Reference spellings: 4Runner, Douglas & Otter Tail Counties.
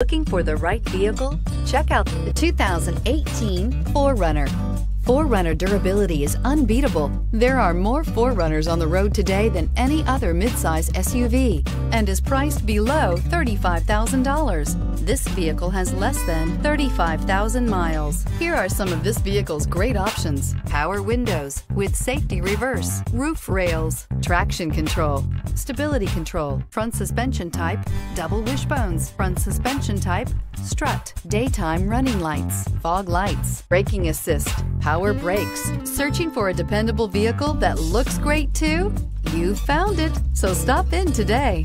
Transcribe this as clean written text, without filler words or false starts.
Looking for the right vehicle? Check out the 2018 4Runner. 4Runner durability is unbeatable. There are more 4Runners on the road today than any other midsize SUV and is priced below $35,000. This vehicle has less than 35,000 miles. Here are some of this vehicle's great options: power windows with safety reverse, roof rails, traction control, stability control, front suspension type, double wishbones, front suspension type, strut, daytime running lights, fog lights, braking assist, power brakes. Searching for a dependable vehicle that looks great too? You found it, so stop in today.